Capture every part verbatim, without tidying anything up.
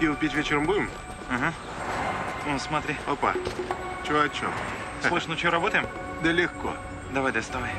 Пиво пить вечером будем? Ага. Ну, смотри. Опа. Чего о чем? Слышь, ну что, работаем? Да легко. Давай, доставай.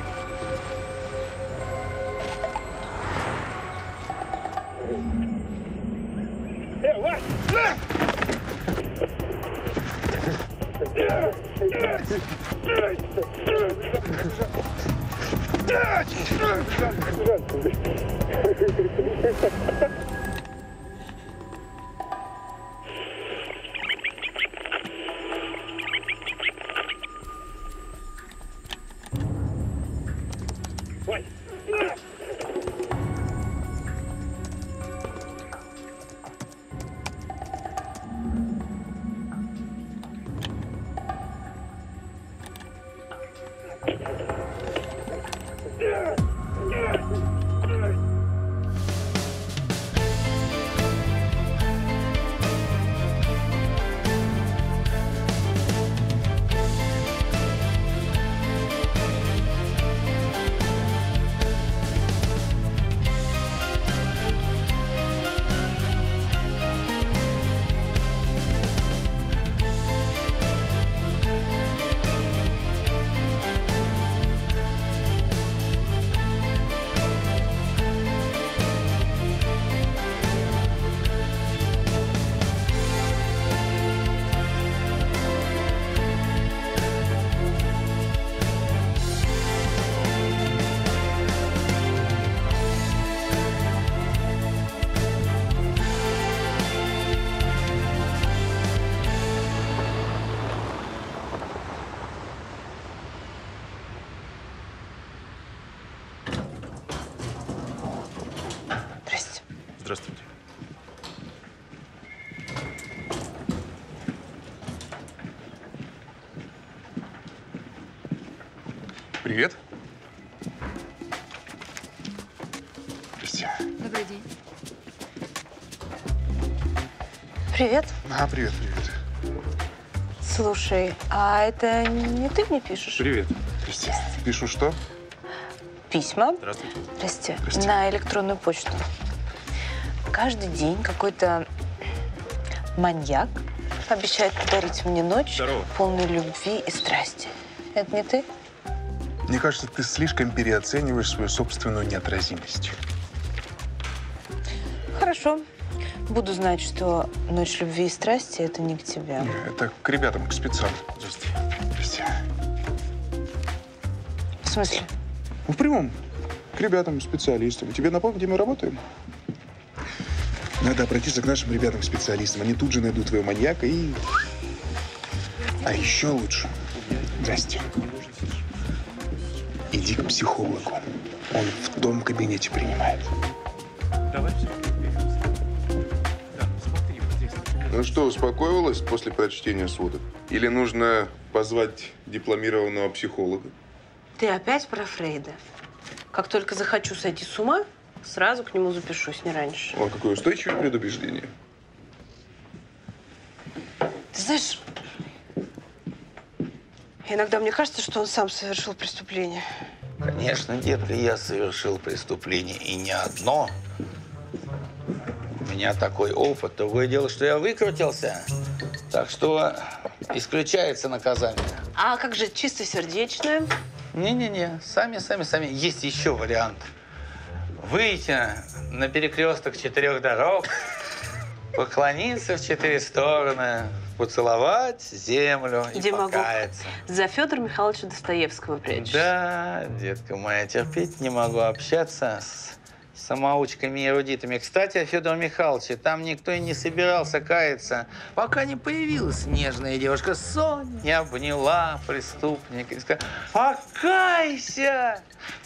Привет. Прости. Добрый день. Привет. А, привет, привет. Слушай, а это не ты мне пишешь? Привет. Прости. Прости. Пишу что? Письма. Здравствуйте. Прости. Прости. На электронную почту. Каждый день какой-то маньяк обещает подарить мне ночь, здорово, полную любви и страсти. Это не ты? Мне кажется, ты слишком переоцениваешь свою собственную неотразимость. Хорошо. Буду знать, что ночь любви и страсти – это не к тебе. Это к ребятам, к спецам. Прости. Прости. В смысле? Ну, в прямом. К ребятам, специалистам. Тебе напомню, где мы работаем? Надо обратиться к нашим ребятам-специалистам. Они тут же найдут твоего маньяка и… А еще лучше. Здрасте. Иди к психологу. Он в том кабинете принимает. Давай все. Да, смотри, вот здесь. Ну что, успокоилась после прочтения сводок? Или нужно позвать дипломированного психолога? Ты опять про Фрейда. Как только захочу сойти с ума, сразу к нему запишусь, не раньше. О, какое устойчивое предубеждение. Ты знаешь… Иногда мне кажется, что он сам совершил преступление. Конечно, детка, я совершил преступление, и не одно. У меня такой опыт. Другое дело, что я выкрутился, так что исключается наказание. А как же чистосердечное? Не-не-не, сами-сами-сами. Есть еще вариант. Выйти на перекресток четырех дорог, поклониться в четыре стороны, поцеловать землю и где покаяться. Могу? За Федора Михайловича Достоевского прячешься. Да, детка моя, терпеть не могу общаться с самоучками и эрудитами. Кстати, о Федоре Михайловиче, там никто и не собирался каяться, пока не появилась нежная девушка Соня, обняла преступника и сказала: покайся,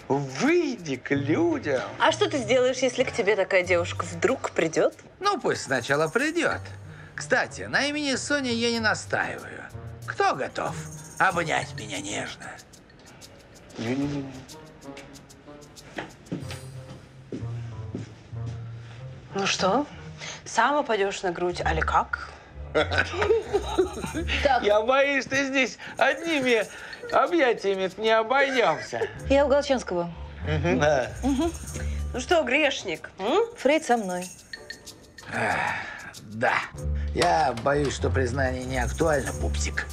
выйди к людям. А что ты сделаешь, если к тебе такая девушка вдруг придет? Ну, пусть сначала придет. Кстати, на имени Сони я не настаиваю. Кто готов обнять меня нежно? Не-не-не. Ну что, сам упадешь на грудь, али как? Я боюсь, что здесь одними объятиями не обойдемся. Я у Голченского. Да. Ну что, грешник? Фрейд со мной. Да. Я боюсь, что признание не актуально, пупсик.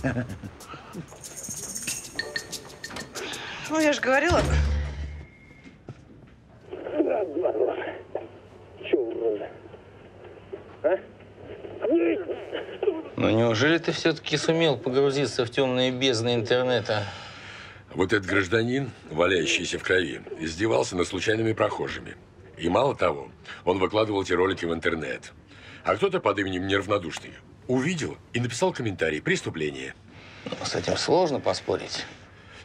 Ну, я же говорила. Ну, неужели ты все-таки сумел погрузиться в темные бездны интернета? Вот этот гражданин, валяющийся в крови, издевался над случайными прохожими. И мало того, он выкладывал эти ролики в интернет. А кто-то под именем Неравнодушный увидел и написал комментарий: преступление. Ну, с этим сложно поспорить.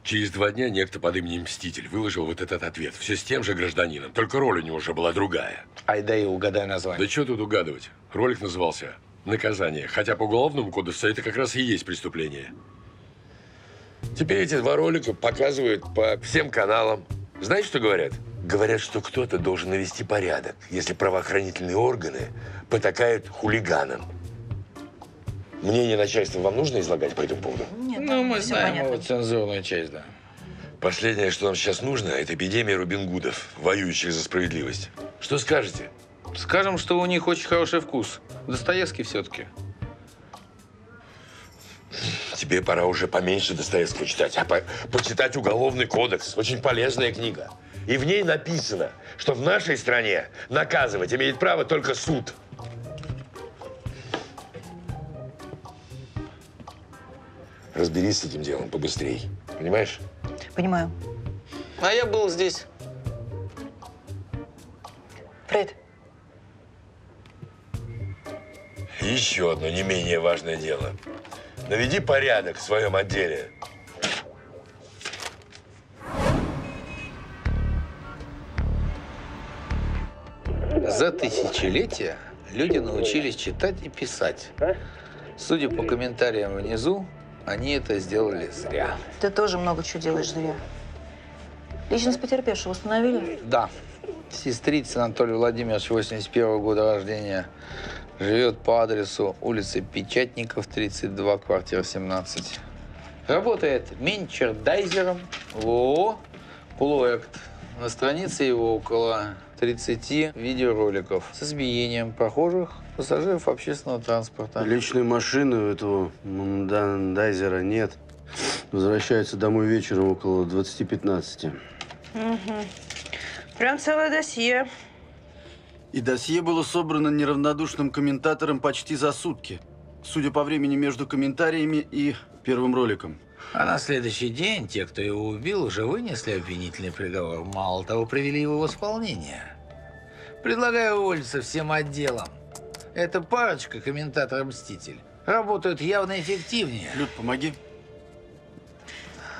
Через два дня некто под именем Мститель выложил вот этот ответ. Все с тем же гражданином, только роль у него уже была другая. Ай да и угадай название. Да что тут угадывать? Ролик назывался «Наказание». Хотя по уголовному кодексу это как раз и есть преступление. Теперь эти два ролика показывают по всем каналам. Знаете, что говорят? Говорят, что кто-то должен навести порядок, если правоохранительные органы потакают хулиганам. Мнение начальства вам нужно излагать по этому поводу? Нет, ну, мы знаем вот цензурную часть, да. Последнее, что нам сейчас нужно, это эпидемия Робин Гудов, воюющих за справедливость. Что скажете? Скажем, что у них очень хороший вкус. Достоевский все-таки. Тебе пора уже поменьше Достоевского читать, а по почитать Уголовный кодекс. Очень полезная книга. И в ней написано, что в нашей стране наказывать имеет право только суд. Разберись с этим делом побыстрей. Понимаешь? Понимаю. А я был здесь. Фрейд. Еще одно не менее важное дело. Наведи порядок в своем отделе. За тысячелетия люди научились читать и писать. Судя по комментариям внизу, они это сделали зря. Ты тоже много чего делаешь зря. Личность потерпевшего установили? Да. Сестрица Анатолий Владимирович, восемьдесят первого года рождения, живет по адресу улицы Печатников, тридцать два, квартира семнадцать. Работает менчердайзером в ООО «Плоект». На странице его около тридцати видеороликов с избиением прохожих, пассажиров общественного транспорта. Личной машины у этого мандайзера нет. Возвращается домой вечером около двадцати пятнадцати. Угу. Прям целое досье. И досье было собрано неравнодушным комментатором почти за сутки. Судя по времени между комментариями и первым роликом. А на следующий день те, кто его убил, уже вынесли обвинительный приговор. Мало того, привели его в исполнение. Предлагаю уволиться всем отделом. Эта парочка, комментатор-мститель, работают явно эффективнее. Люд, помоги.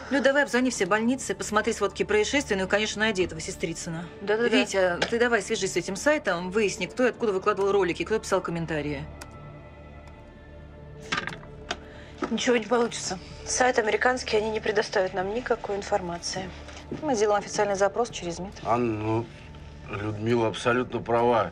Люд, давай обзвони все больницы, посмотри сфотки происшествия, ну и, конечно, найди этого Сестрицына. Да-да-да. Витя, ты давай свяжись с этим сайтом, выясни, кто и откуда выкладывал ролики, кто писал комментарии. Ничего не получится. Сайт американский, они не предоставят нам никакой информации. Мы сделаем официальный запрос через МИД. Анна, ну, Людмила абсолютно права.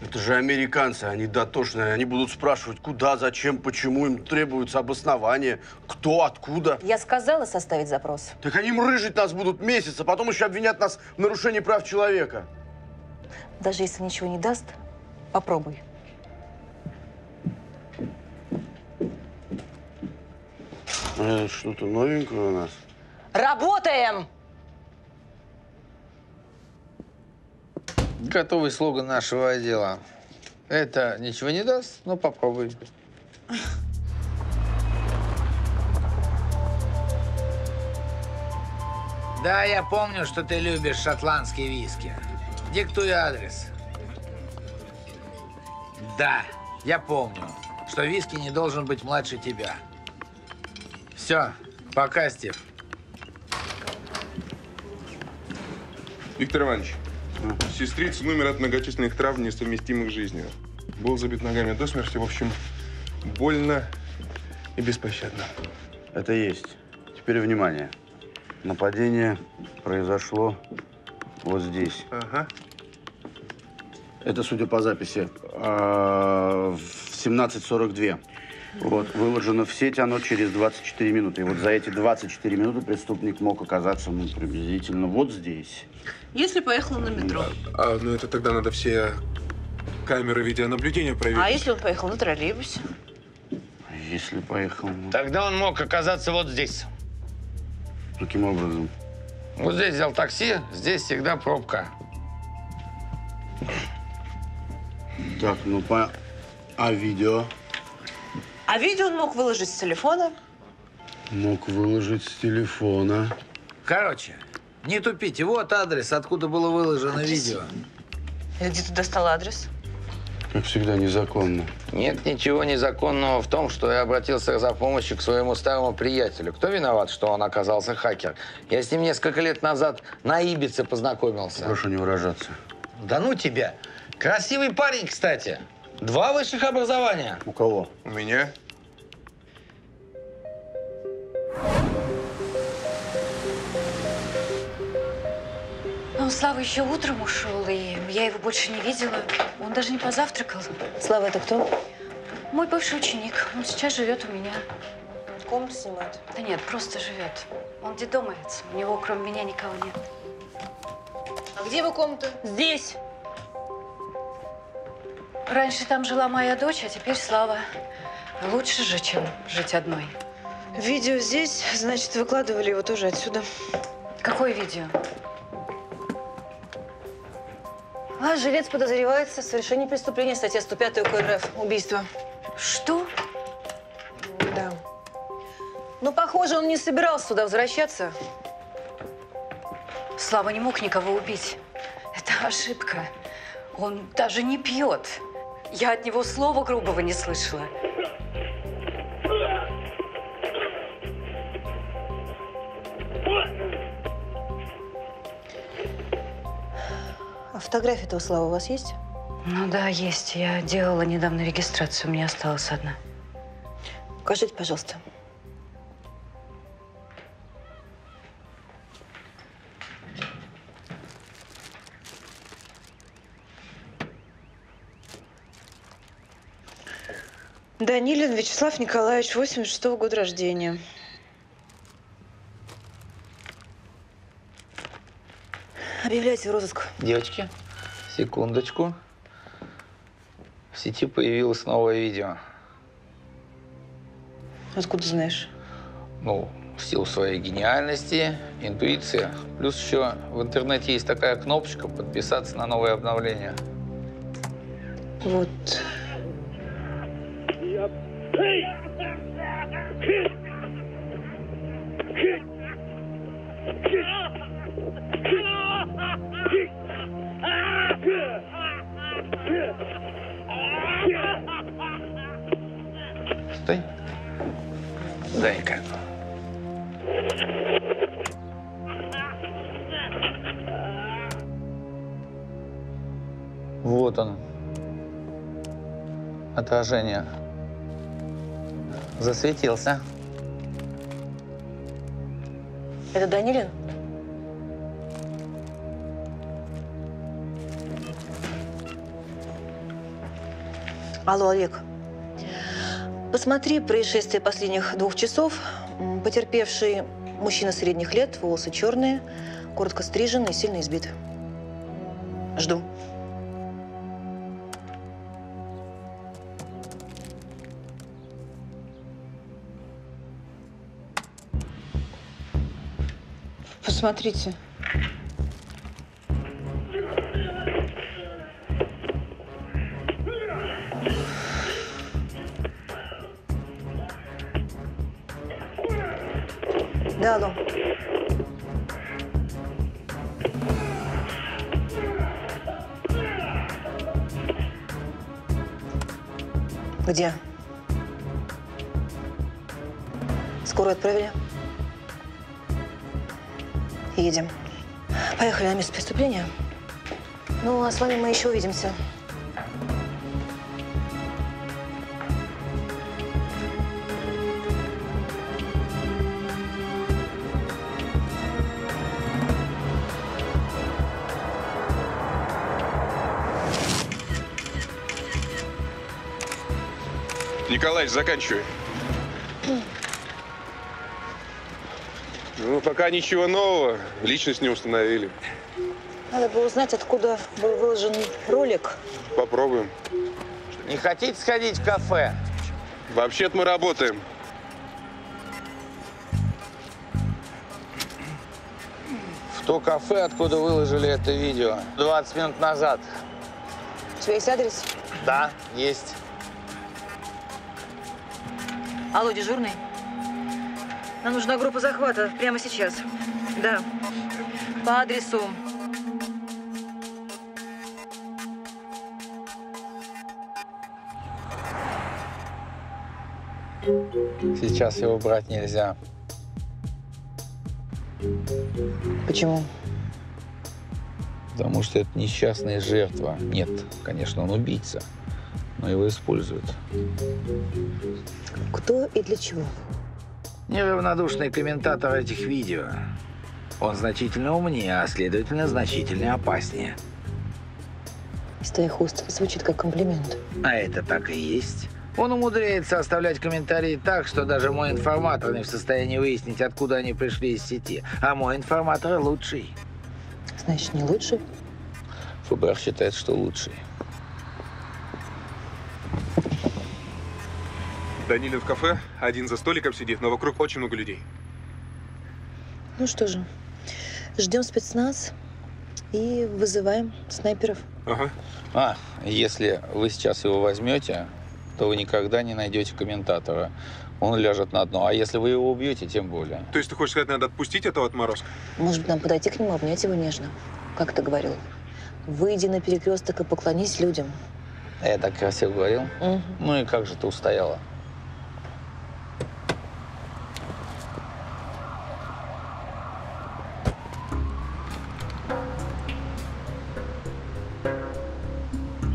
Это же американцы, они дотошные. Они будут спрашивать, куда, зачем, почему. Им требуется обоснование, кто, откуда. Я сказала составить запрос. Так они мрыжить нас будут месяц, а потом еще обвинят нас в нарушении прав человека. Даже если ничего не даст, попробуй. Что-то новенькое у нас. Работаем! Готовый слоган нашего отдела. Это ничего не даст, но попробуй. Да, я помню, что ты любишь шотландские виски. Диктуй адрес. Да, я помню, что виски не должен быть младше тебя. Все, пока, Стив. Виктор Иванович, Сестрица умер от многочисленных травм, несовместимых с жизнью. Был забит ногами до смерти, в общем, больно и беспощадно. Это есть. Теперь внимание. Нападение произошло вот здесь. Ага. Это, судя по записи, в семнадцать сорок два. Вот, выложено в сеть оно через двадцать четыре минуты. И вот за эти двадцать четыре минуты преступник мог оказаться, ну, приблизительно вот здесь. Если поехал на метро. А, ну это тогда надо все Камеры видеонаблюдения проверили. А если он поехал на троллейбусе? Если поехал... Тогда он мог оказаться вот здесь. Каким образом? Вот здесь взял такси, здесь всегда пробка. Так, ну по... А видео? А видео он мог выложить с телефона? Мог выложить с телефона. Короче, не тупите. Вот адрес, откуда было выложено адрес? Видео. Я где-то достала адрес. Как всегда, незаконно. Нет ничего незаконного в том, что я обратился за помощью к своему старому приятелю. Кто виноват, что он оказался хакер? Я с ним несколько лет назад на Ибице познакомился. Прошу не выражаться. Да ну тебя! Красивый парень, кстати. Два высших образования. У кого? У меня. Ну, Слава еще утром ушел, и я его больше не видела. Он даже не позавтракал. Слава, это кто? Мой бывший ученик. Он сейчас живет у меня. Комнату снимает? Да нет, просто живет. Он детдомовец. У него, кроме меня, никого нет. А где его комната? Здесь. Раньше там жила моя дочь, а теперь Слава. Лучше же, чем жить одной. Видео здесь, значит, выкладывали его тоже отсюда. Какое видео? Ваш жилец подозревается в совершении преступления, статья сто пятая УК РФ. Убийство. Что? Да. Ну, похоже, он не собирался сюда возвращаться. Слава не мог никого убить. Это ошибка. Он даже не пьет. Я от него слова грубого не слышала. А фотография этого Славы у вас есть? Ну да, есть. Я делала недавно регистрацию, у меня осталась одна. Покажите, пожалуйста. Данилин Вячеслав Николаевич, восемьдесят шестого года рождения. Объявляйте в розыск. Девочки, секундочку. В сети появилось новое видео. Откуда знаешь? Ну, в силу своей гениальности, интуиции. Плюс еще в интернете есть такая кнопочка «Подписаться на новые обновления». Вот. Стой. Зайка. Вот он. Отражение. Засветился. Это Данилин? Алло, Олег. Посмотри происшествие последних двух часов. Потерпевший мужчина средних лет, волосы черные, коротко стрижен и сильно избит. Жду. Посмотрите. Да, алло. Где? Скорую отправили? Едем. Поехали на место преступления. Ну, а с вами мы еще увидимся. Николай, заканчивай. Ну, пока ничего нового. Личность не установили. Надо бы узнать, откуда был выложен ролик. Попробуем. Не хотите сходить в кафе? Вообще-то мы работаем. В то кафе, откуда выложили это видео, двадцать минут назад. У тебя есть адрес? Да, есть. Алло, дежурный. Нам нужна группа захвата прямо сейчас. Да. По адресу. Сейчас его брать нельзя. Почему? Потому что это несчастная жертва. Нет, конечно, он убийца, но его используют. Кто и для чего? Неравнодушный комментатор этих видео. Он значительно умнее, а следовательно, значительно опаснее. Из твоих уст звучит как комплимент. А это так и есть. Он умудряется оставлять комментарии так, что даже мой информатор не в состоянии выяснить, откуда они пришли из сети. А мой информатор лучший. Значит, не лучший? ФБР считает, что лучший. Данилин в кафе, один за столиком сидит, но вокруг очень много людей. Ну что же, ждем спецназ и вызываем снайперов. Ага. А, если вы сейчас его возьмете, то вы никогда не найдете комментатора. Он ляжет на дно. А если вы его убьете, тем более. То есть ты хочешь сказать, надо отпустить этого отморозка? Может быть, нам подойти к нему, обнять его нежно? Как ты говорил? Выйди на перекресток и поклонись людям. Я так красиво говорил? Угу. Ну и как же ты устояла?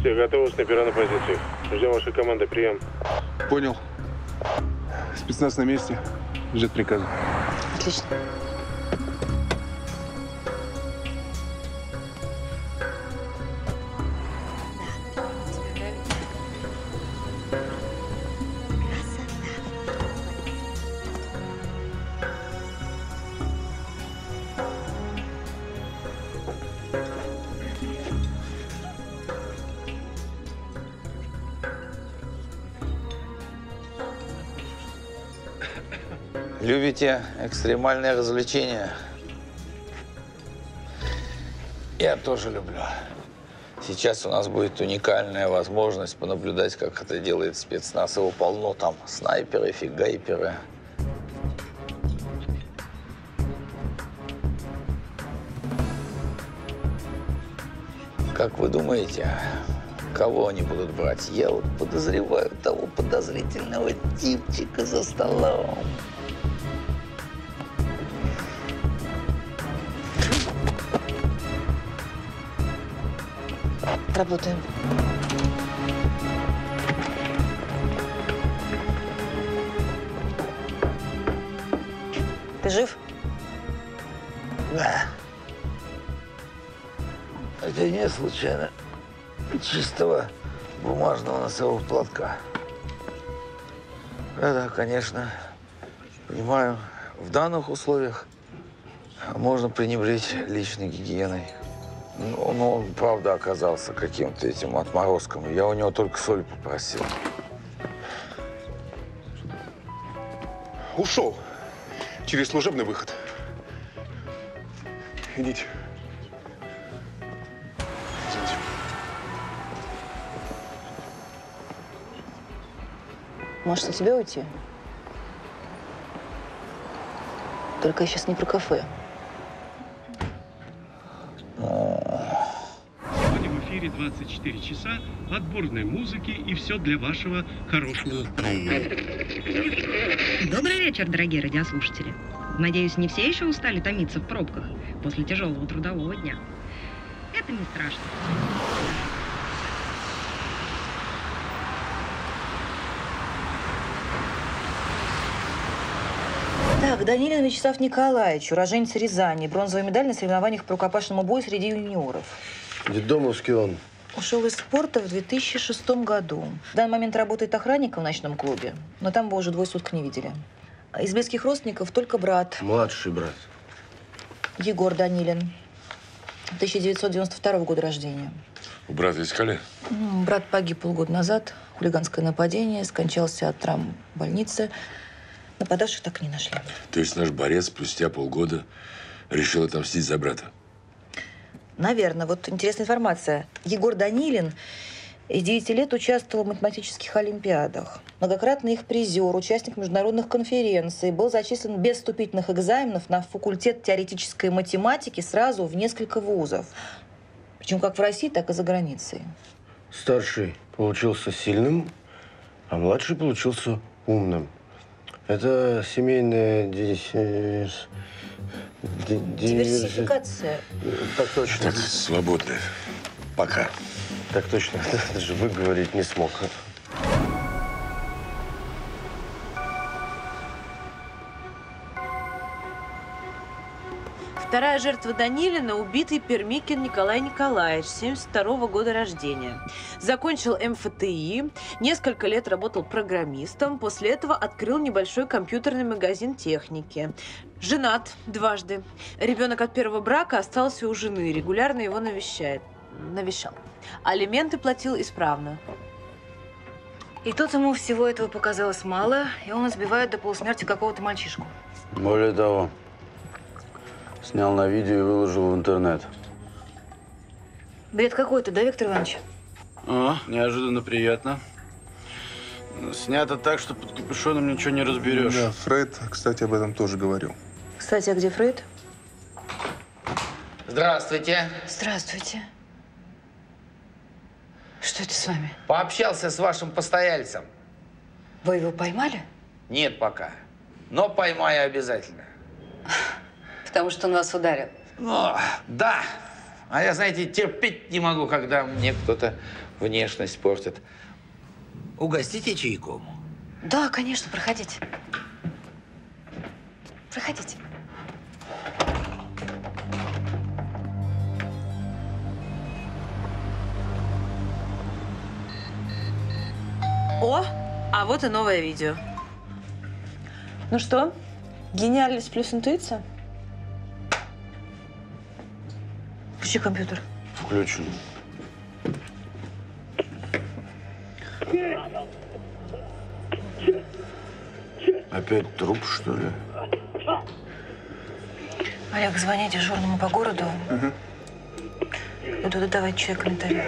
Все, готовы, снайпера на позиции. Ждем вашей команды, прием. Понял. Спецназ на месте. Ждет приказа. Отлично. Любите экстремальные развлечения? Я тоже люблю. Сейчас у нас будет уникальная возможность понаблюдать, как это делает спецназ. Его полно там. Снайперы, фигайперы. Как вы думаете, кого они будут брать? Я вот подозреваю того подозрительного типчика за столом. Работаем. Ты жив? Да. Это не случайно чистого бумажного носового платка. Да-да, конечно. Понимаю, в данных условиях можно пренебречь личной гигиеной. Ну, ну, он, правда, оказался каким-то этим отморозком. Я у него только соль попросил. Ушел. Через служебный выход. Идите. Идите. Может, у тебя уйти? Только я сейчас не про кафе. двадцать четыре часа, отборной музыки и все для вашего хорошего настроения. Добрый вечер, дорогие радиослушатели. Надеюсь, не все еще устали томиться в пробках после тяжелого трудового дня. Это не страшно. Так, Данилин Вячеслав Николаевич, уроженец Рязани, бронзовая медаль на соревнованиях по рукопашному бою среди юниоров. Детдомовский он. Ушел из спорта в две тысячи шестом году. В данный момент работает охранником в ночном клубе, но там его уже двое суток не видели. Из близких родственников только брат. Младший брат. Егор Данилин. тысяча девятьсот девяносто второго года рождения. У брата искали? Брат погиб полгода назад. Хулиганское нападение. Скончался от травм в больнице. Нападавших так и не нашли. То есть наш борец спустя полгода решил отомстить за брата? Наверное. Вот интересная информация. Егор Данилин из девяти лет участвовал в математических олимпиадах. Многократно их призер, участник международных конференций. Был зачислен без вступительных экзаменов на факультет теоретической математики сразу в несколько вузов. Причем как в России, так и за границей. Старший получился сильным, а младший получился умным. Это семейная диверсификация. Так точно. Так, свободная. Пока. Так точно. Даже выговорить не смог. Вторая жертва Данилина – убитый Пермикин Николай Николаевич, семьдесят второго года рождения. Закончил эм эф тэ и, несколько лет работал программистом, после этого открыл небольшой компьютерный магазин техники. Женат дважды. Ребенок от первого брака остался у жены, регулярно его навещает. навещал. Алименты платил исправно. И тут ему всего этого показалось мало, и он избивает до полусмерти какого-то мальчишку. Более того… Снял на видео и выложил в интернет. Бред какой-то, да, Виктор Иванович? О, неожиданно приятно. Снято так, что под капюшоном ничего не разберешь. Да, Фрейд, кстати, об этом тоже говорил. Кстати, а где Фрейд? Здравствуйте. Здравствуйте. Что это с вами? Пообщался с вашим постояльцем. Вы его поймали? Нет пока, но поймаю обязательно. Потому что он вас ударил. О, да. А я, знаете, терпеть не могу, когда мне кто-то внешность портит. Угостите чайком? Да, конечно, проходите. Проходите. О, а вот и новое видео. Ну что, гениальность плюс интуиция? Включи компьютер. Включен. Опять труп, что ли? Олег, звони дежурному по городу. Угу. Буду давать человек комментарий.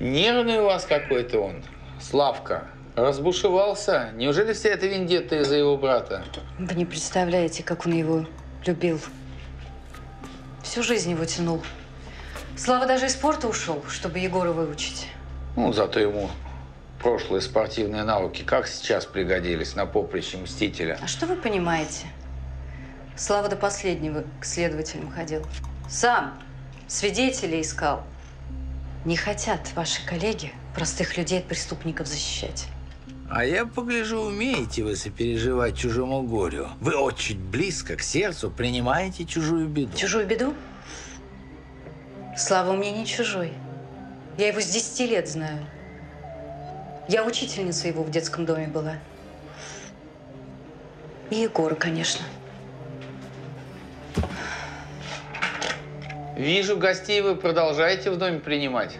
Нервный у вас какой-то он, Славка. Разбушевался? Неужели вся эта вендетта из-за его брата? Вы не представляете, как он его любил. Всю жизнь его тянул. Слава даже из спорта ушел, чтобы Егора выучить. Ну, зато ему прошлые спортивные навыки как сейчас пригодились на поприще мстителя. А что вы понимаете? Слава до последнего к следователям ходил. Сам свидетелей искал. Не хотят ваши коллеги простых людей от преступников защищать. А я погляжу, умеете вы сопереживать чужому горю. Вы очень близко к сердцу принимаете чужую беду. Чужую беду? Слава мне не чужой. Я его с десяти лет знаю. Я учительница его в детском доме была. И Егора, конечно. Вижу, гостей вы продолжаете в доме принимать.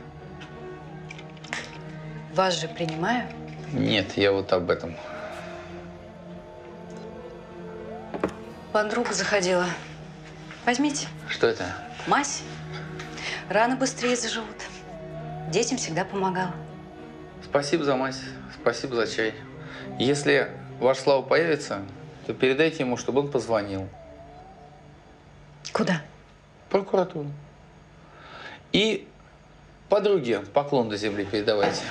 Вас же принимаю? Нет, я вот об этом. Подруга заходила. Возьмите. Что это? Мазь. Раны быстрее заживут. Детям всегда помогала. Спасибо за мазь. Спасибо за чай. Если ваш Слава появится, то передайте ему, чтобы он позвонил. Куда? Прокуратуру. И подруге поклон до земли передавайте.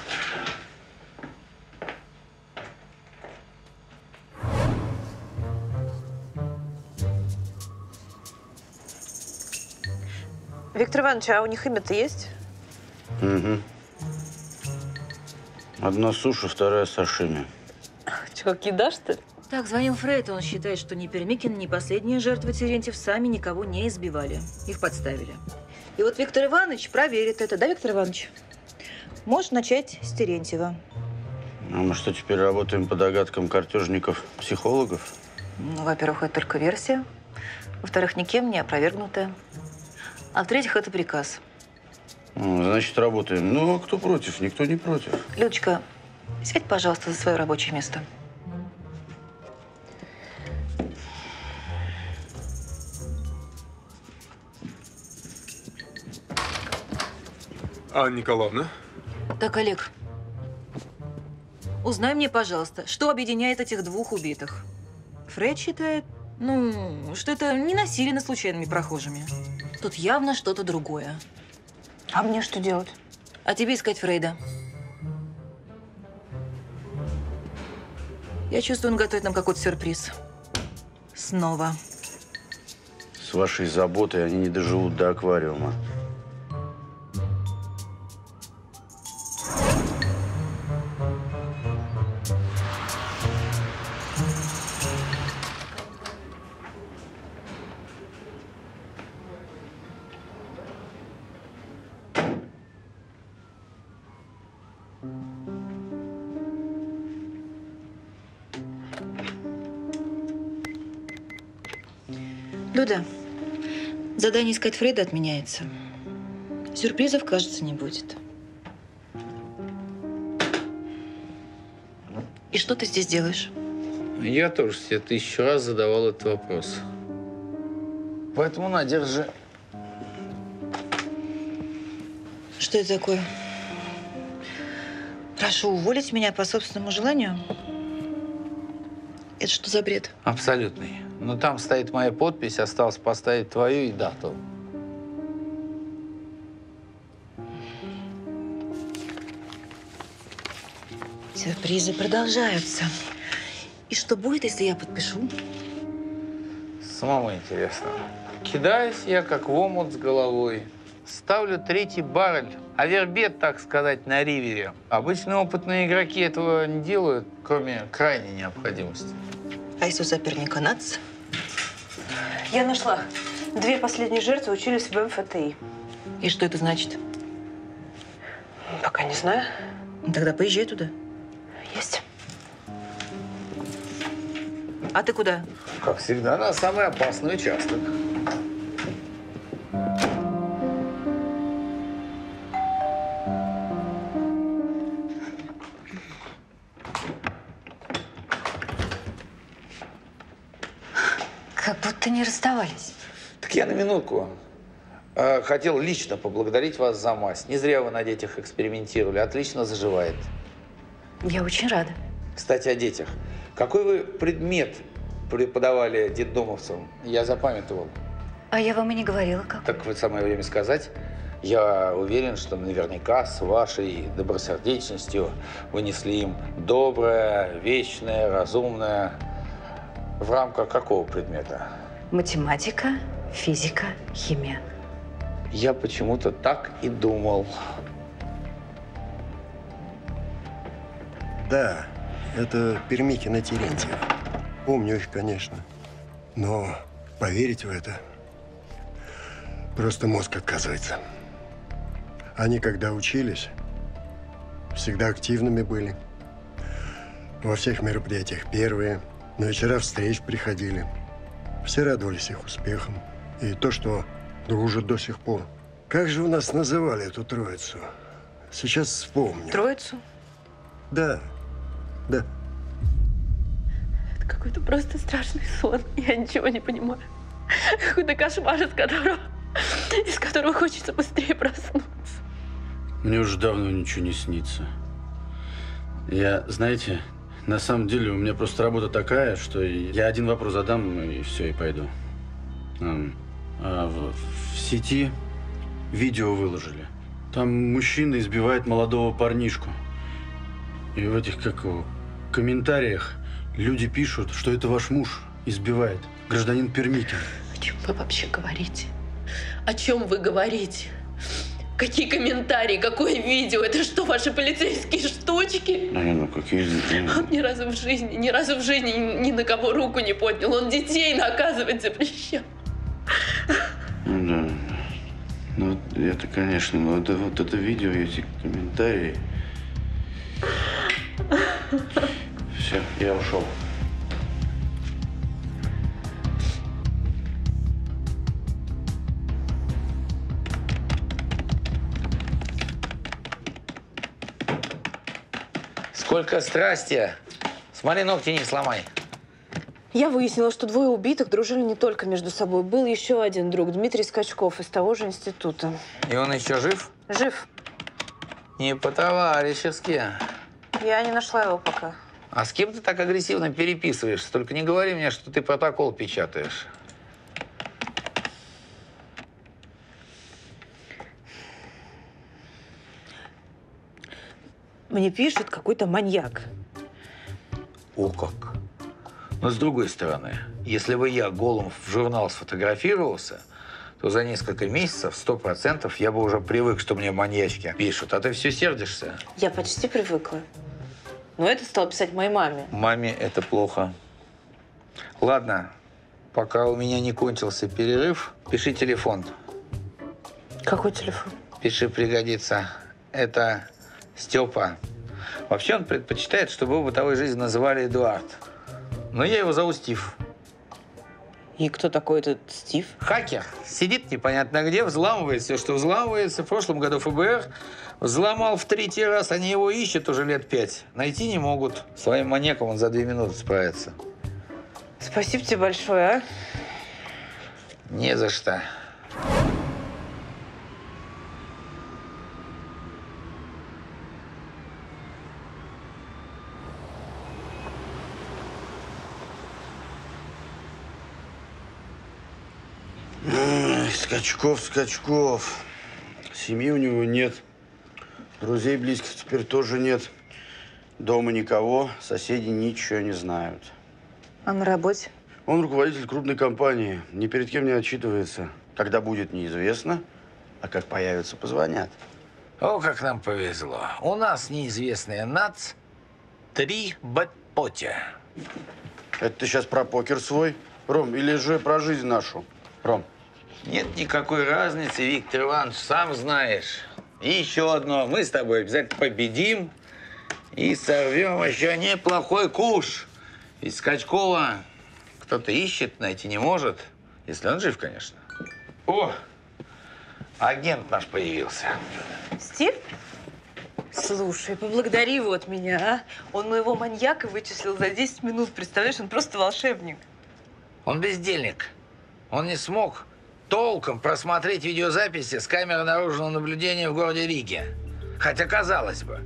Виктор Иванович, а у них имя-то есть? Угу. Одна суша, вторая сашими. Че, как еда, что ли? Так, звонил Фрейд, он считает, что ни Пермикин, ни последняя жертва Терентьев сами никого не избивали. Их подставили. И вот Виктор Иванович проверит это, да, Виктор Иванович? Можешь начать с Терентьева. А мы что, теперь работаем по догадкам картежников-психологов? Ну, во-первых, это только версия. Во-вторых, никем не опровергнутая. А в-третьих, это приказ. Значит, работаем. Ну, а кто против? Никто не против. Людочка, сядь, пожалуйста, за свое рабочее место. Анна Николаевна? Так, Олег, узнай мне, пожалуйста, что объединяет этих двух убитых? Фрейд считает, ну, что это не насилие над случайными прохожими. Тут явно что-то другое. А мне что делать? А тебе искать Фрейда. Я чувствую, он готовит нам какой-то сюрприз. Снова. С вашей заботой они не доживут до аквариума. Люда, задание искать Фрейда отменяется. Сюрпризов, кажется, не будет. И что ты здесь делаешь? Я тоже себе тысячу раз задавал этот вопрос. Поэтому на, держи. Что это такое? Прошу уволить меня по собственному желанию? Это что за бред? Абсолютный. Но там стоит моя подпись, осталось поставить твою и дату. Сюрпризы продолжаются. И что будет, если я подпишу? Самому интересно. Кидаюсь я, как в омут с головой. Ставлю третий баррель. Авербет, так сказать, на ривере. Обычно опытные игроки этого не делают, кроме крайней необходимости. А если у соперника нац? Я нашла. Две последние жертвы учились в эм эф тэ и. И что это значит? Пока не знаю. Тогда поезжай туда. Есть. А ты куда? Как всегда, на самый опасный участок. Не расставались. Так я на минутку. Э, хотел лично поблагодарить вас за мазь. Не зря вы на детях экспериментировали. Отлично заживает. Я очень рада. Кстати, о детях. Какой вы предмет преподавали детдомовцам? Я запамятовал. А я вам и не говорила, как. Так вот самое время сказать. Я уверен, что наверняка с вашей добросердечностью вынесли им доброе, вечное, разумное. В рамках какого предмета? Математика, физика, химия. Я почему-то так и думал. Да, это Пермикина Терентьева. Помню их, конечно. Но поверить в это просто мозг отказывается. Они, когда учились, всегда активными были. Во всех мероприятиях первые, на вечера встреч приходили. Все радовались их успехам. И то, что дружат до сих пор. Как же у нас называли эту троицу? Сейчас вспомню. Троицу? Да. Да. Это какой-то просто страшный сон. Я ничего не понимаю. Какой-то кошмар, из которого, из которого хочется быстрее проснуться. Мне уже давно ничего не снится. Я, знаете... На самом деле, у меня просто работа такая, что я один вопрос задам, и все, и пойду. А, а в, в сети видео выложили. Там мужчина избивает молодого парнишку. И в этих, как его, комментариях люди пишут, что это ваш муж избивает, гражданин Пермикин. О чем вы вообще говорите? О чем вы говорите? Какие комментарии, какое видео? Это что, ваши полицейские штучки? Ну, ну какие же. Он ни разу в жизни, ни разу в жизни ни на кого руку не поднял. Он детей наказывать запрещал. Ну да. Ну это, конечно, но это, вот это видео, эти комментарии. Все, я ушел. Сколько страсти! Смотри, ногти не сломай. Я выяснила, что двое убитых дружили не только между собой. Был еще один друг, Дмитрий Скачков, из того же института. И он еще жив? Жив. Не по-товарищески. Я не нашла его пока. А с кем ты так агрессивно переписываешься? Только не говори мне, что ты протокол печатаешь. Мне пишет какой-то маньяк. О как! Но с другой стороны, если бы я голым в журнал сфотографировался, то за несколько месяцев, сто процентов, я бы уже привык, что мне маньячки пишут. А ты все сердишься? Я почти привыкла. Но это стало писать моей маме. Маме это плохо. Ладно, пока у меня не кончился перерыв, пиши телефон. Какой телефон? Пиши, пригодится. Это Степа. Вообще он предпочитает, чтобы его в бытовой жизни называли Эдуард. Но я его зову Стив. И кто такой этот Стив? Хакер. Сидит непонятно где, взламывает все, что взламывается. В прошлом году ФБР взломал в третий раз. Они его ищут уже лет пять. Найти не могут. Своим маньяком он за две минуты справится. Спасибо тебе большое, а? Не за что. Скачков, Скачков. Семьи у него нет. Друзей близких теперь тоже нет. Дома никого, соседи ничего не знают. А на работе? Он руководитель крупной компании. Ни перед кем не отчитывается. Когда будет, неизвестно. А как появится, позвонят. О, как нам повезло. У нас неизвестная нац. Три бэтпотя. Это ты сейчас про покер свой, Ром, или же про жизнь нашу, Ром? Нет никакой разницы, Виктор Иванович, сам знаешь. И еще одно. Мы с тобой обязательно победим и сорвем еще неплохой куш. Ведь Скачкова кто-то ищет, найти не может. Если он жив, конечно. О, агент наш появился. Стив? Слушай, поблагодари его от меня, а? Он моего маньяка вычислил за десять минут. Представляешь, он просто волшебник. Он бездельник. Он не смог толком просмотреть видеозаписи с камеры наружного наблюдения в городе Риге. Хотя, казалось бы,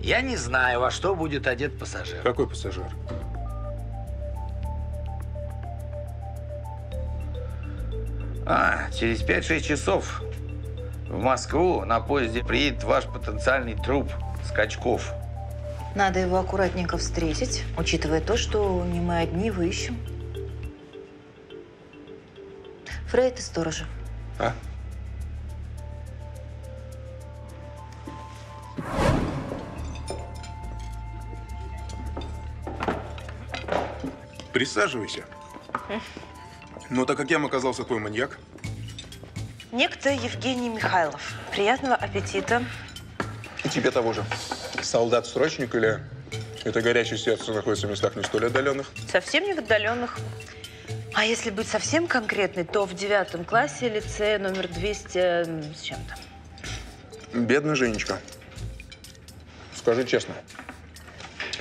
я не знаю, во что будет одет пассажир. Какой пассажир? А, через пять-шесть часов в Москву на поезде приедет ваш потенциальный труп Скачков. Надо его аккуратненько встретить, учитывая то, что не мы одни его ищем. Фрейд и сторожа. А? Присаживайся. Но так как я оказался твой маньяк? Некто Евгений Михайлов. Приятного аппетита. И тебе того же. Солдат-срочник или это горячее сердце находится в местах не столь отдаленных? Совсем не в отдаленных. А если быть совсем конкретной, то в девятом классе лицея номер двести с чем-то. Бедная Женечка. Скажи честно,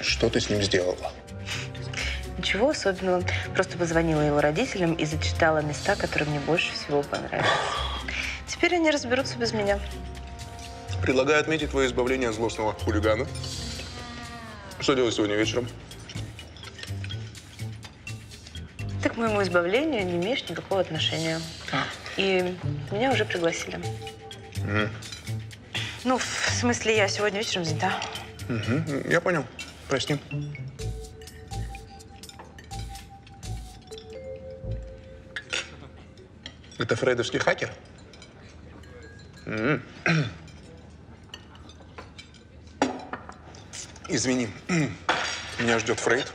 что ты с ним сделала? Ничего особенного. Просто позвонила его родителям и зачитала места, которые мне больше всего понравились. Теперь они разберутся без меня. Предлагаю отметить твое избавление от злостного хулигана. Что делать сегодня вечером? Ты к моему избавлению не имеешь никакого отношения. А. И меня уже пригласили. Mm. Ну, в смысле, я сегодня вечером занята. Mm-hmm. Я понял. Прости. Это фрейдовский хакер? Mm. Извини. Меня ждет Фрейд.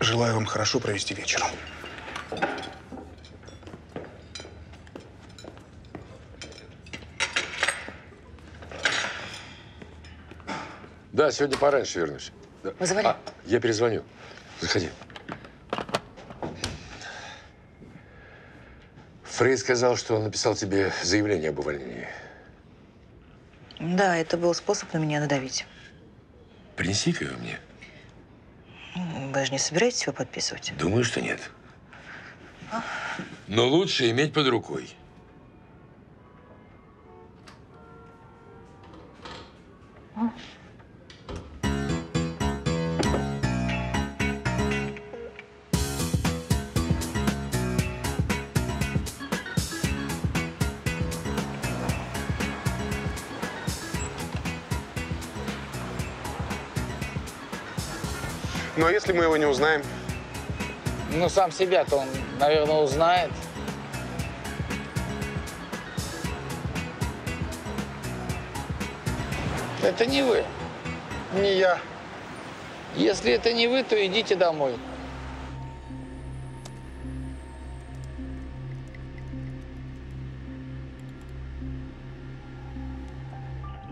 Желаю вам хорошо провести вечер. Да, сегодня пораньше вернусь. Да. Вызывали? А, я перезвоню. Заходи. Фрейд сказал, что он написал тебе заявление об увольнении. Да, это был способ на меня надавить. Принеси-ка его мне. Вы же не собираетесь его подписывать? Думаю, что нет. А? Но лучше иметь под рукой. А? Ну, а если мы его не узнаем? Ну, сам себя-то он, наверное, узнает. Это не вы. Не я. Если это не вы, то идите домой.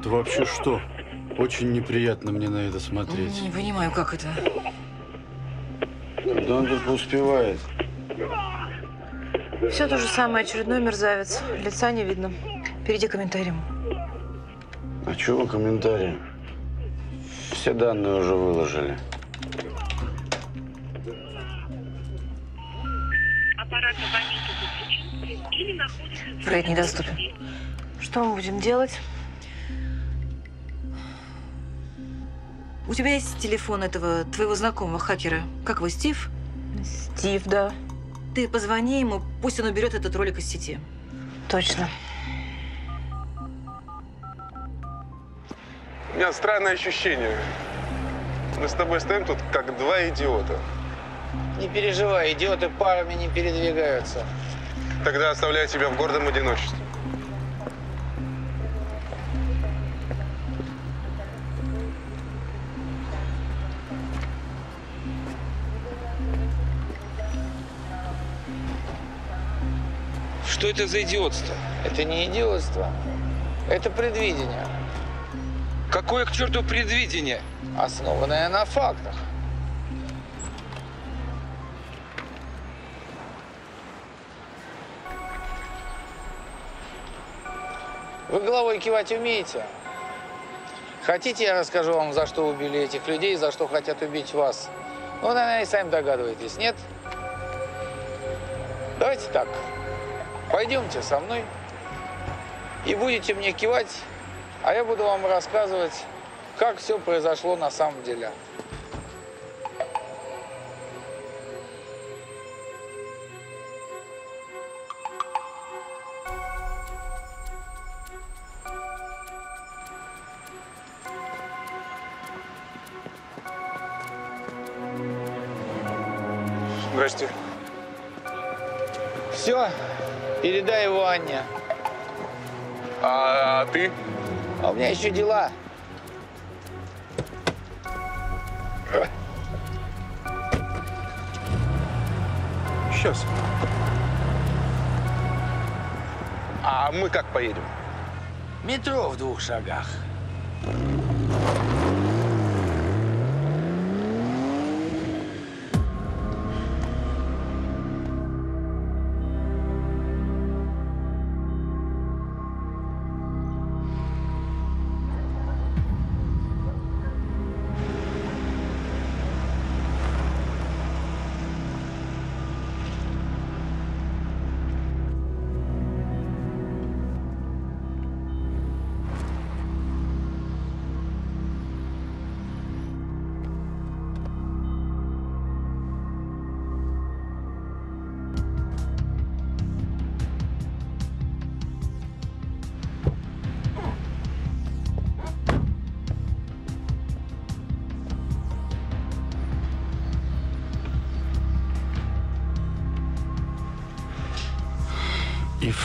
Да вообще что? Очень неприятно мне на это смотреть. Не понимаю, как это. Да он только успевает. Все то же самое. Очередной мерзавец. Лица не видно. Перейди к комментариям. А чего комментарии? Все данные уже выложили. Фрейд недоступен. Что мы будем делать? У тебя есть телефон этого твоего знакомого хакера? Как его, Стив? Стив, да. Ты позвони ему, пусть он уберет этот ролик из сети. Точно. У меня странное ощущение. Мы с тобой стоим тут как два идиота. Не переживай, идиоты парами не передвигаются. Тогда оставляю тебя в гордом одиночестве. Что это за идиотство? Это не идиотство. Это предвидение. Какое к черту предвидение? Основанное на фактах. Вы головой кивать умеете? Хотите, я расскажу вам, за что убили этих людей, за что хотят убить вас? Ну, наверное, и сами догадываетесь, нет? Давайте так. Пойдемте со мной и будете мне кивать, а я буду вам рассказывать, как все произошло на самом деле. Здрасте. Все. Передай его Анне. А ты? А у меня еще дела. Сейчас. А мы как поедем? Метро в двух шагах.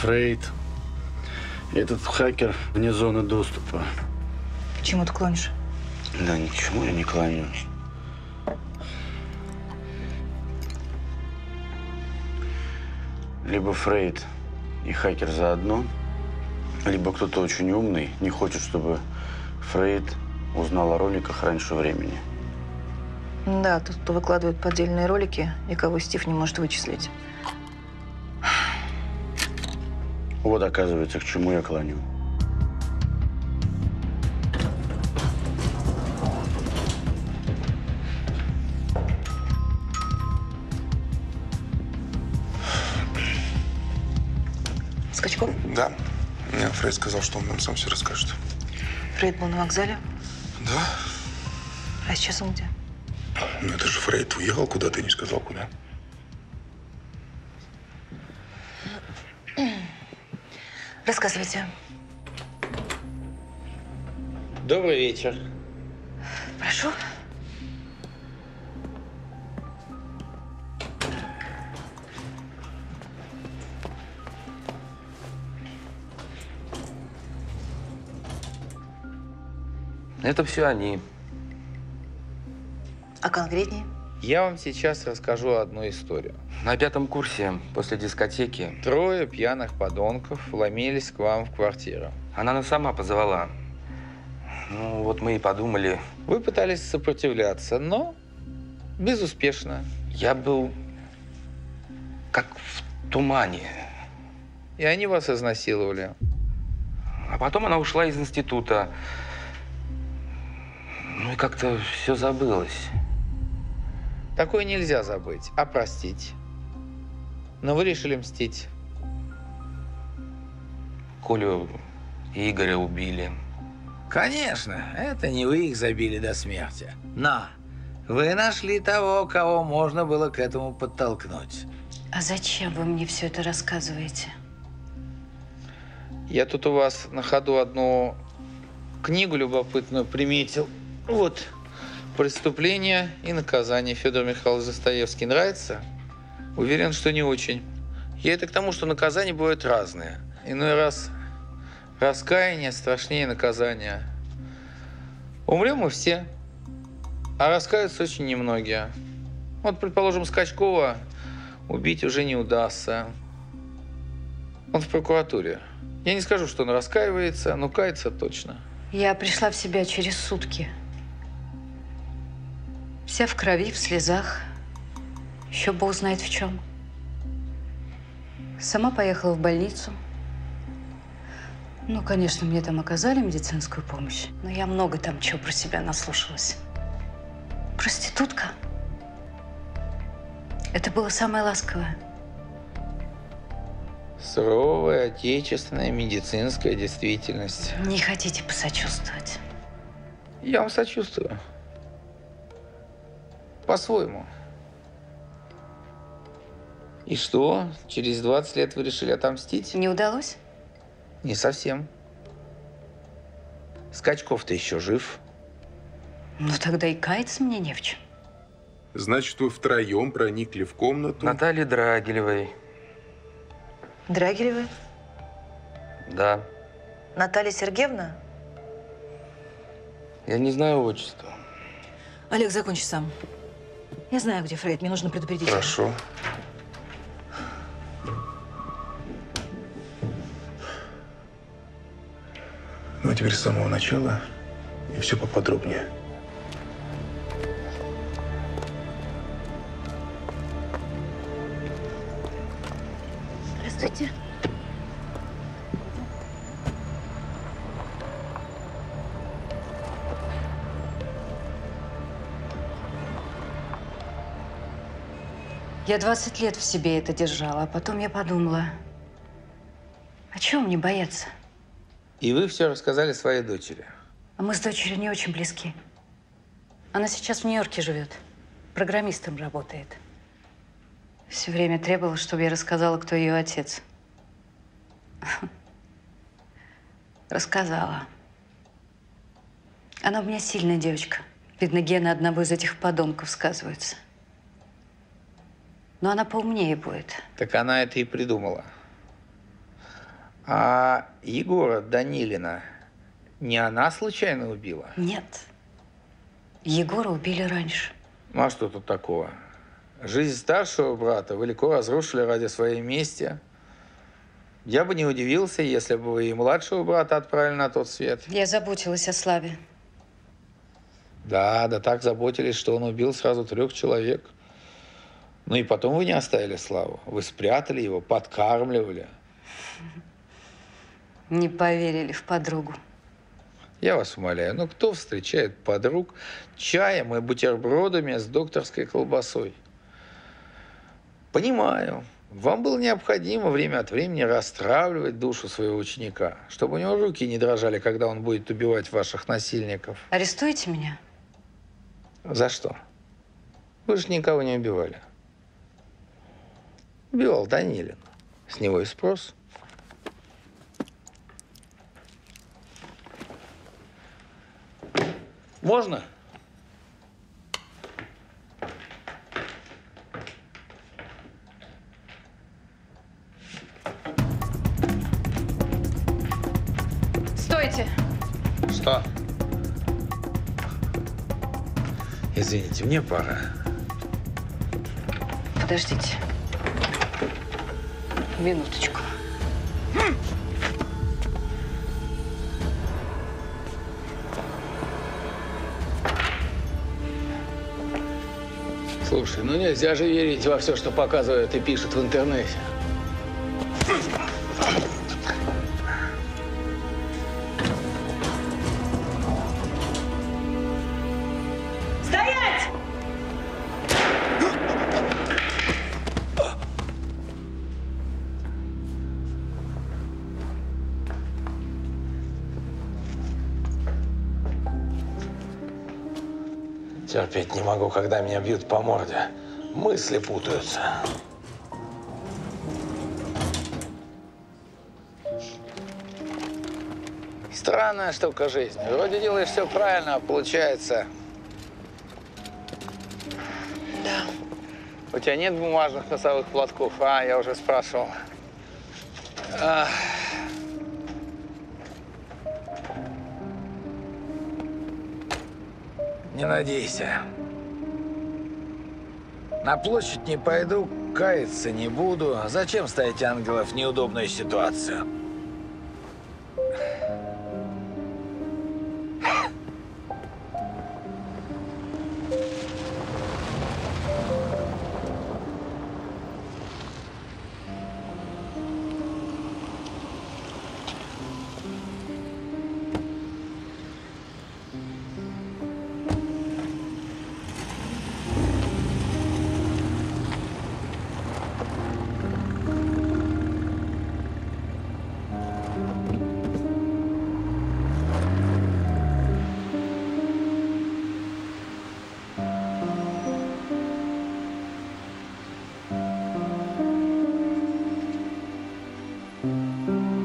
Фрейд. Этот хакер вне зоны доступа. К чему ты клонишь? Да, ни к чему я не клоню. Либо Фрейд и хакер заодно, либо кто-то очень умный не хочет, чтобы Фрейд узнал о роликах раньше времени. Да, тот, кто выкладывает поддельные ролики и кого Стив не может вычислить. Вот, оказывается, к чему я клоню. Скачков? Да. Мне Фрейд сказал, что он нам сам все расскажет. Фрейд был на вокзале? Да. А сейчас он где? Ну, это же Фрейд уехал куда-то и не сказал, куда. Рассказывайте. Добрый вечер. Прошу. Это все они. А конкретнее? Я вам сейчас расскажу одну историю. На пятом курсе после дискотеки трое пьяных подонков вломились к вам в квартиру. Она нас сама позвала. Ну, вот мы и подумали. Вы пытались сопротивляться, но безуспешно. Я был как в тумане. И они вас изнасиловали. А потом она ушла из института. Ну и как-то все забылось. Такое нельзя забыть, а простить. Но вы решили мстить. Колю и Игоря убили. Конечно, это не вы их забили до смерти. Но вы нашли того, кого можно было к этому подтолкнуть. А зачем вы мне все это рассказываете? Я тут у вас на ходу одну книгу любопытную приметил. Вот. «Преступления и наказание» Федор Михайлович Достоевский. Нравится? Уверен, что не очень. Я это к тому, что наказания бывают разные. Иной раз раскаяние страшнее наказания. Умрем мы все, а раскаются очень немногие. Вот, предположим, Скачкова убить уже не удастся. Он в прокуратуре. Я не скажу, что он раскаивается, но кается точно. Я пришла в себя через сутки. Вся в крови, в слезах. Еще бог знает в чем. Сама поехала в больницу. Ну, конечно, мне там оказали медицинскую помощь, но я много там чего про себя наслушалась. Проститутка. Это было самое ласковое. Суровая отечественная медицинская действительность. Не хотите посочувствовать? Я вам сочувствую. По-своему. И что? Через двадцать лет вы решили отомстить? Не удалось? Не совсем. Скачков-то еще жив. Ну тогда и каяться мне не в чем. Значит, вы втроем проникли в комнату? Натальи Драгилевой. Драгилевой? Да. Наталья Сергеевна? Я не знаю отчества. Олег, закончи сам. Я знаю, где Фрейд. Мне нужно предупредить. Хорошо. Ну, а теперь с самого начала и все поподробнее. Здравствуйте. Я двадцать лет в себе это держала, а потом я подумала, а чего мне бояться? И вы все рассказали своей дочери? А мы с дочерью не очень близки. Она сейчас в Нью-Йорке живет, программистом работает. Все время требовала, чтобы я рассказала, кто ее отец. Рассказала. Она у меня сильная девочка. Видно, гены одного из этих подонков сказываются. Но она поумнее будет. Так она это и придумала. А Егора Данилина не она случайно убила? Нет. Егора убили раньше. Ну, а что тут такого? Жизнь старшего брата вы легко разрушили ради своей мести. Я бы не удивился, если бы вы и младшего брата отправили на тот свет. Я заботилась о Славе. Да, да так заботились, что он убил сразу трех человек. Ну и потом вы не оставили Славу. Вы спрятали его, подкармливали. Не поверили в подругу. Я вас умоляю, ну кто встречает подруг чаем и бутербродами с докторской колбасой? Понимаю, Вам было необходимо время от времени расстравливать душу своего ученика, чтобы у него руки не дрожали, когда он будет убивать ваших насильников. Арестуете меня? За что? Вы же никого не убивали. Убивал Данилина. С него и спрос. Можно? Стойте! Что? Извините, мне пора. Подождите. Минуточку. Слушай, ну нельзя же верить во все, что показывают и пишут в интернете. Терпеть не могу, когда меня бьют по морде. Мысли путаются. Странная штука жизни. Вроде делаешь все правильно, а получается... Да. У тебя нет бумажных носовых платков? А, я уже спрашивал. Ах. Не надейся. На площадь не пойду, каяться не буду. Зачем ставить ангелов в неудобную ситуацию? Thank you.